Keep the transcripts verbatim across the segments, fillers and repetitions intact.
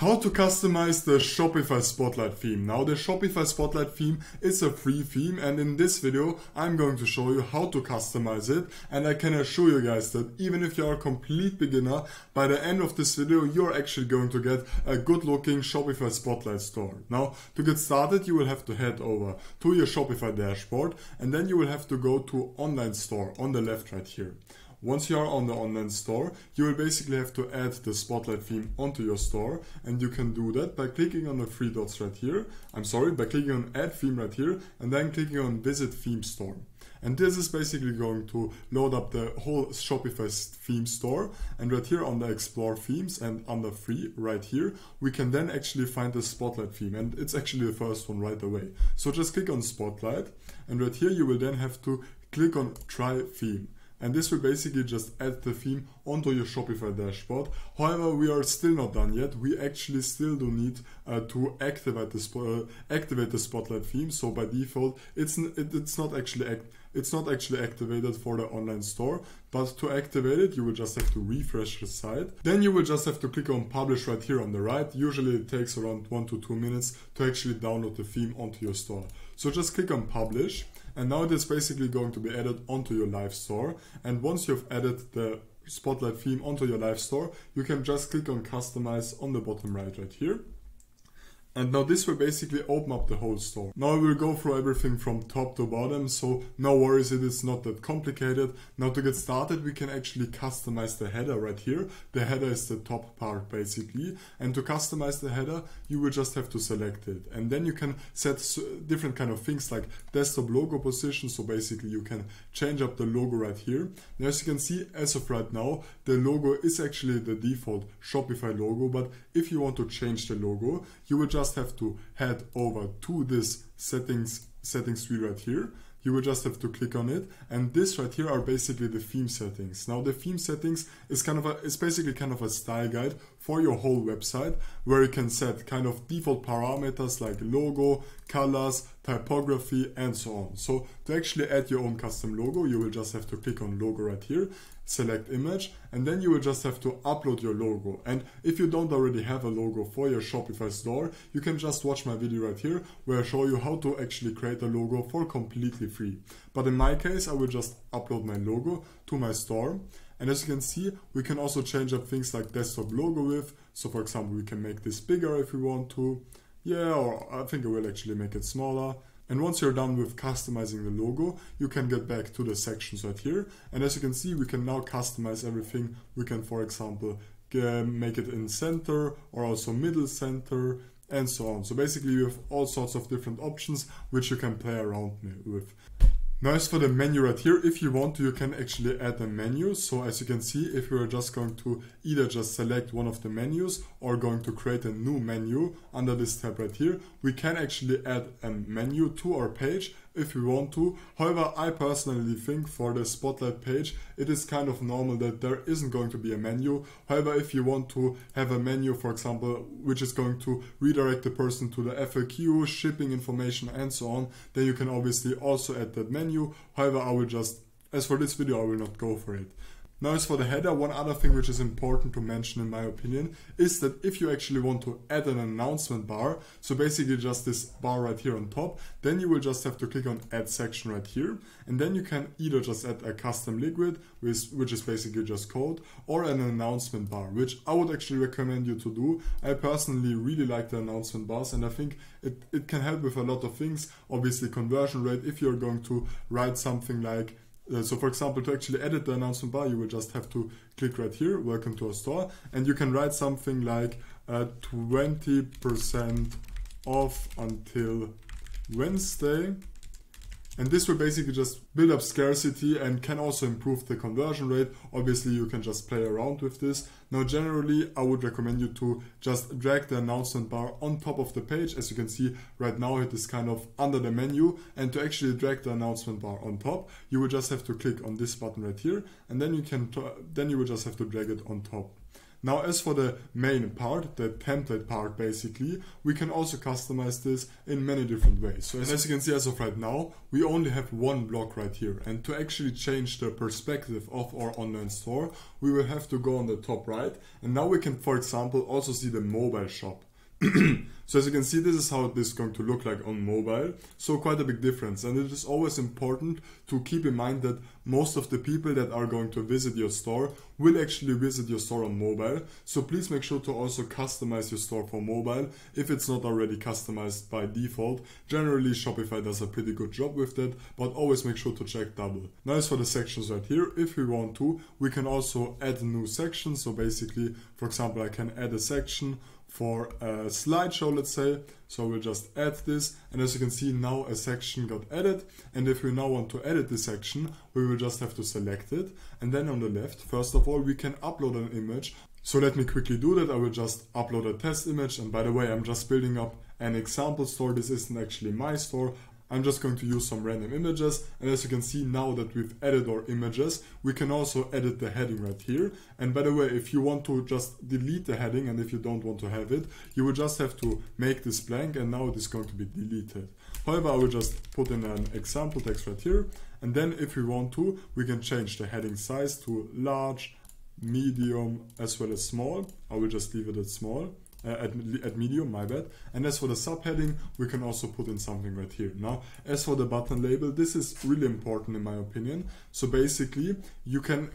How to customize the Shopify Spotlight theme. Now the Shopify Spotlight theme is a free theme, and in this video I'm going to show you how to customize it, and I can assure you guys that even if you are a complete beginner, by the end of this video you're actually going to get a good looking Shopify Spotlight store. Now to get started you will have to head over to your Shopify dashboard, and then you will have to go to online store on the left right here. Once you are on the online store, you will basically have to add the Spotlight theme onto your store, and you can do that by clicking on the three dots right here. I'm sorry, by clicking on add theme right here and then clicking on visit theme store. And this is basically going to load up the whole Shopify theme store, and right here on the explore themes and under free right here we can then actually find the Spotlight theme, and it's actually the first one right away. So just click on Spotlight, and right here you will then have to click on try theme. And this will basically just add the theme onto your Shopify dashboard. However, we are still not done yet. We actually still do need uh, to activate the, uh, activate the Spotlight theme. So by default, it's, n it, it's, not actually act it's not actually activated for the online store. But to activate it, you will just have to refresh the site. Then you will just have to click on publish right here on the right. Usually it takes around one to two minutes to actually download the theme onto your store. So just click on publish. And now it is basically going to be added onto your live store. And once you've added the Spotlight theme onto your live store, you can just click on customize on the bottom right right here. And now this will basically open up the whole store. Now I will go through everything from top to bottom, so no worries, it is not that complicated. Now to get started, we can actually customize the header right here. The header is the top part basically, and to customize the header, you will just have to select it. And then you can set different kind of things like desktop logo position, so basically you can change up the logo right here. And as you can see, as of right now, the logo is actually the default Shopify logo, but if you want to change the logo, you will just Just have to head over to this settings settings wheel right here. You will just have to click on it, and this right here are basically the theme settings. Now the theme settings is kind of a, it's basically kind of a style guide for your whole website, where you can set kind of default parameters like logo, colors, typography, and so on. So to actually add your own custom logo, you will just have to click on logo right here, select image, and then you will just have to upload your logo. And if you don't already have a logo for your Shopify store, you can just watch my video right here where I show you how to actually create a logo for completely free. But in my case, I will just upload my logo to my store. And as you can see, we can also change up things like desktop logo width. So for example, we can make this bigger if we want to. Yeah, or I think I will actually make it smaller. And once you're done with customizing the logo, you can get back to the sections right here. And as you can see, we can now customize everything. We can, for example, make it in center or also middle center, and so on. So basically you have all sorts of different options which you can play around with. Now as for the menu right here, if you want to, you can actually add a menu. So as you can see, if you are just going to either just select one of the menus or going to create a new menu under this tab right here, we can actually add a menu to our page if we want to. However, I personally think for the Spotlight page, it is kind of normal that there isn't going to be a menu. However, if you want to have a menu, for example, which is going to redirect the person to the F A Q, shipping information, and so on, then you can obviously also add that menu. However, I will just, as for this video, I will not go for it. Now as for the header, one other thing which is important to mention in my opinion is that if you actually want to add an announcement bar, so basically just this bar right here on top, then you will just have to click on add section right here, and then you can either just add a custom liquid, which is basically just code, or an announcement bar, which I would actually recommend you to do. I personally really like the announcement bars, and I think it, it can help with a lot of things. Obviously conversion rate, if you're going to write something like, so for example, to actually edit the announcement bar, you will just have to click right here, welcome to our store, and you can write something like twenty percent uh, off until Wednesday. And this will basically just build up scarcity and can also improve the conversion rate. Obviously, you can just play around with this. Now, generally, I would recommend you to just drag the announcement bar on top of the page. As you can see right now, it is kind of under the menu. And to actually drag the announcement bar on top, you will just have to click on this button right here. And then you can, then you will just have to drag it on top. Now, as for the main part, the template part, basically, we can also customize this in many different ways. So as, as you can see, as of right now, we only have one block right here. And to actually change the perspective of our online store, we will have to go on the top right. And now we can, for example, also see the mobile shop. So as you can see, this is how this is going to look like on mobile. So quite a big difference, and it is always important to keep in mind that most of the people that are going to visit your store will actually visit your store on mobile. So please make sure to also customize your store for mobile if it's not already customized by default. Generally, Shopify does a pretty good job with that, but always make sure to check double. Now as for the sections right here, if we want to, we can also add new sections. So basically, for example, I can add a section for a slideshow, let's say. So we'll just add this, and as you can see, now a section got added. And if we now want to edit this section, we will just have to select it, and then on the left, first of all, we can upload an image. So let me quickly do that. I will just upload a test image, and by the way, I'm just building up an example store. This isn't actually my store. I'm just going to use some random images, and as you can see, now that we've added our images, we can also edit the heading right here. And by the way, if you want to just delete the heading, and if you don't want to have it, you will just have to make this blank, and now it is going to be deleted. However, I will just put in an example text right here, and then if we want to, we can change the heading size to large, medium, as well as small. I will just leave it at small. Uh, at, at medium, my bad. And as for the subheading, we can also put in something right here. Now, as for the button label, this is really important in my opinion. So basically, you can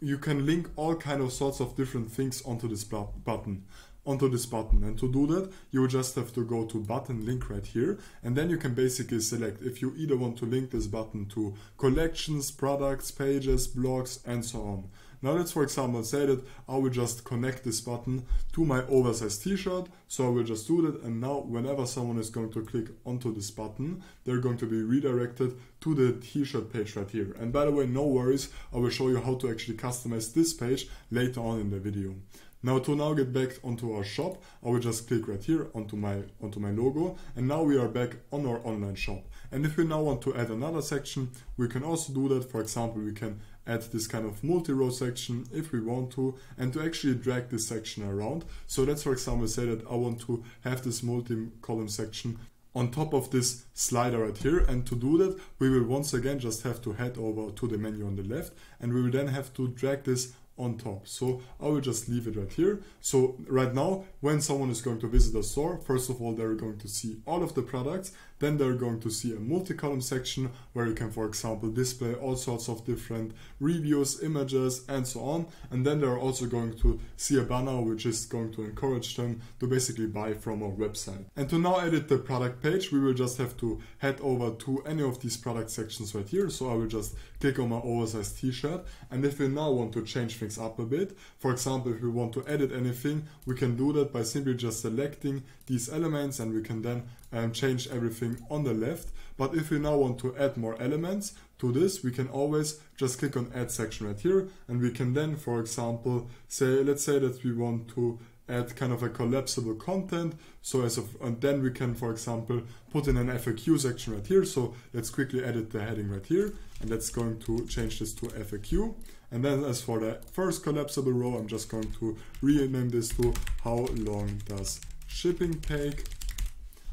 you can link all kind of sorts of different things onto this button. onto this button. And to do that, you will just have to go to button link right here, and then you can basically select if you either want to link this button to collections, products, pages, blogs, and so on. Now let's, for example, say that I will just connect this button to my oversized t-shirt. So I will just do that, and now whenever someone is going to click onto this button, they're going to be redirected to the t-shirt page right here. And by the way, no worries, I will show you how to actually customize this page later on in the video. Now to now get back onto our shop, I will just click right here onto my onto my logo, and now we are back on our online shop. And if we now want to add another section, we can also do that. For example, we can add this kind of multi-row section if we want to, and to actually drag this section around. So let's, for example, say that I want to have this multi-column section on top of this slider right here, and to do that, we will once again just have to head over to the menu on the left, and we will then have to drag this on top. So I will just leave it right here. So right now, when someone is going to visit a store, first of all, they're going to see all of the products. Then they're going to see a multi-column section where you can, for example, display all sorts of different reviews, images, and so on. And then they're also going to see a banner, which is going to encourage them to basically buy from our website. And to now edit the product page, we will just have to head over to any of these product sections right here. So I will just click on my oversized t-shirt. And if we now want to change things up a bit, for example, if we want to edit anything, we can do that by simply just selecting these elements, and we can then um, change everything on the left. But if we now want to add more elements to this, we can always just click on add section right here, and we can then, for example, say, let's say that we want to add kind of a collapsible content. So as of, and then we can, for example, put in an F A Q section right here. So let's quickly edit the heading right here, and that's going to change this to F A Q. And then as for the first collapsible row, I'm just going to rename this to how long does shipping take.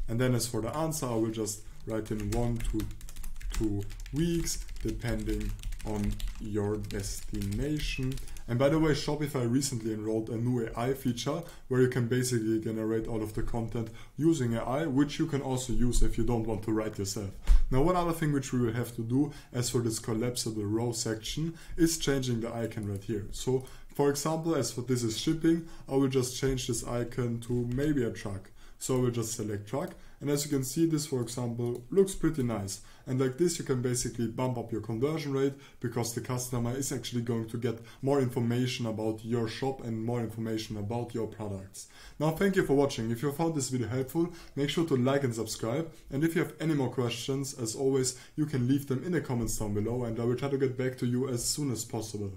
And then as for the answer, I will just write in one to two weeks, depending on your destination. And by the way, Shopify recently enrolled a new A I feature where you can basically generate all of the content using A I, which you can also use if you don't want to write yourself. Now, one other thing which we will have to do as for this collapsible row section is changing the icon right here. So for example, as for this is shipping, I will just change this icon to maybe a truck. So I will just select truck, and as you can see, this, for example, looks pretty nice. And like this, you can basically bump up your conversion rate, because the customer is actually going to get more information about your shop and more information about your products. Now, thank you for watching. If you found this video helpful, make sure to like and subscribe. And if you have any more questions, as always, you can leave them in the comments down below, and I will try to get back to you as soon as possible.